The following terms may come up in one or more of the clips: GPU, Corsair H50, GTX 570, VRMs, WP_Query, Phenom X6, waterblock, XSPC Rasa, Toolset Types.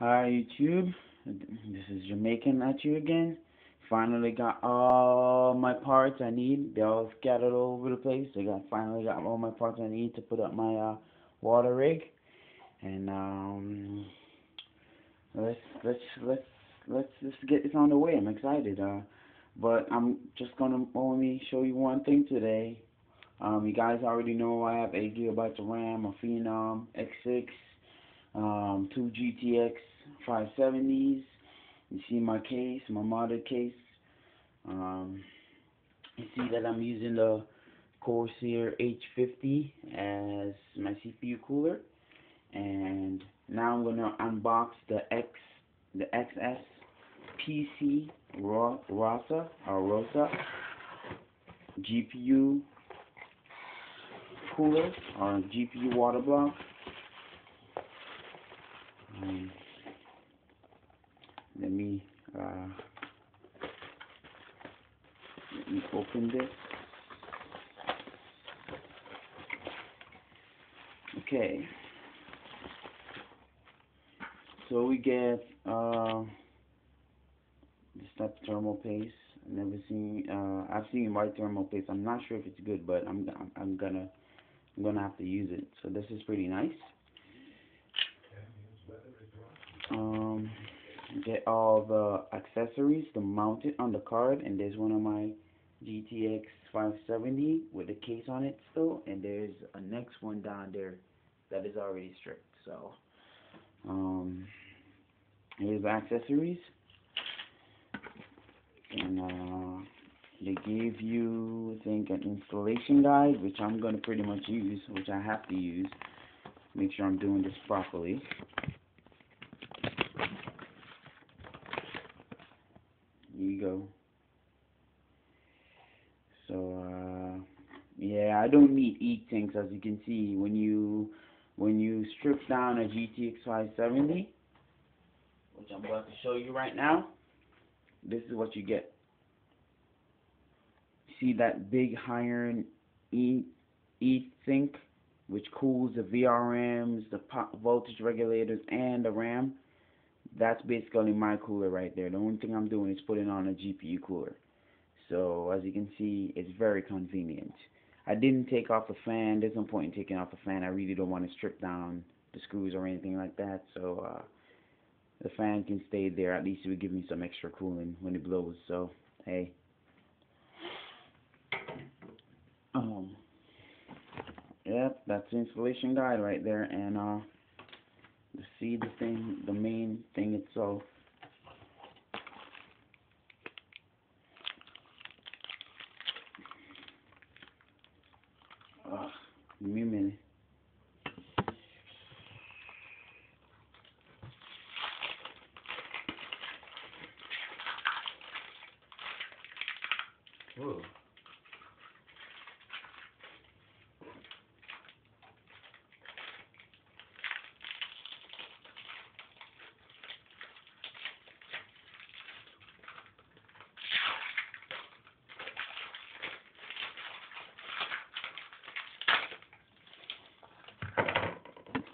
Hi YouTube, this is Jamaican at you again. Finally got all my parts I need. They all scattered all over the place. Finally got all my parts I need to put up my water rig. And let's just get this on the way. I'm excited. But I'm just gonna only show you one thing today. You guys already know I have 8 GB of RAM, a Phenom X6. 2 GTX 570s. You see my case, my modded case. You see that I'm using the Corsair H50 as my CPU cooler. And now I'm gonna unbox the XSPC Rasa GPU cooler or GPU water block. Let me open this. Okay, so we get this type of thermal paste. I've seen white thermal paste. I'm not sure if it's good, but I'm gonna have to use it. So this is pretty nice. Get all the accessories, the mounted on the card, and there's one of my GTX 570 with the case on it still, and there's a next one down there that is already stripped. So here's the accessories, and they gave you, I think, an installation guide, which I'm gonna pretty much use, which I have to use. Make sure I'm doing this properly. Here you go. So yeah, I don't need heat sinks. As you can see, when you strip down a GTX 570, which I'm about to show you right now, this is what you get. See that big iron heat sink, which cools the VRMs, the voltage regulators, and the RAM. That's basically my cooler right there. The only thing I'm doing is putting on a GPU cooler. So as you can see, it's very convenient. I didn't take off the fan. There's no point in taking off the fan. I really don't want to strip down the screws or anything like that. So the fan can stay there. At least it would give me some extra cooling when it blows. So hey. Yep, that's the installation guide right there, and see the thing, the main thing itself. Give me a minute. Whoa.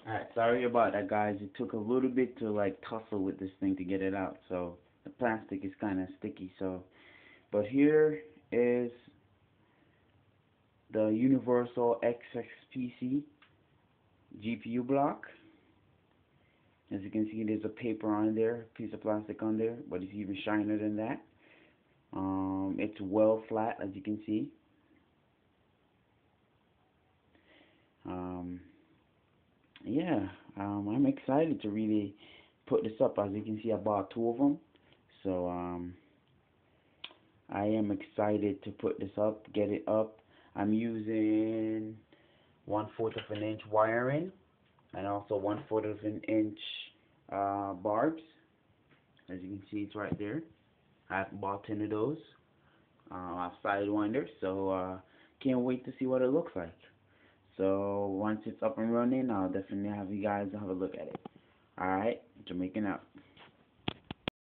Alright, sorry about that, guys. It took a little bit to like tussle with this thing to get it out, so the plastic is kind of sticky. So, but here is the universal XSPC GPU block. As you can see, there's a paper on there, piece of plastic on there, but it's even shinier than that. It's well flat, as you can see. Yeah, I'm excited to really put this up. As you can see, I bought 2 of them. So, I am excited to put this up, get it up. I'm using 1/4 of an inch wiring and also 1/4 of an inch barbs. As you can see, it's right there. I've bought 10 of those. I've side winder, so can't wait to see what it looks like. So once it's up and running, I'll definitely have you guys have a look at it. Alright, Jamaican out.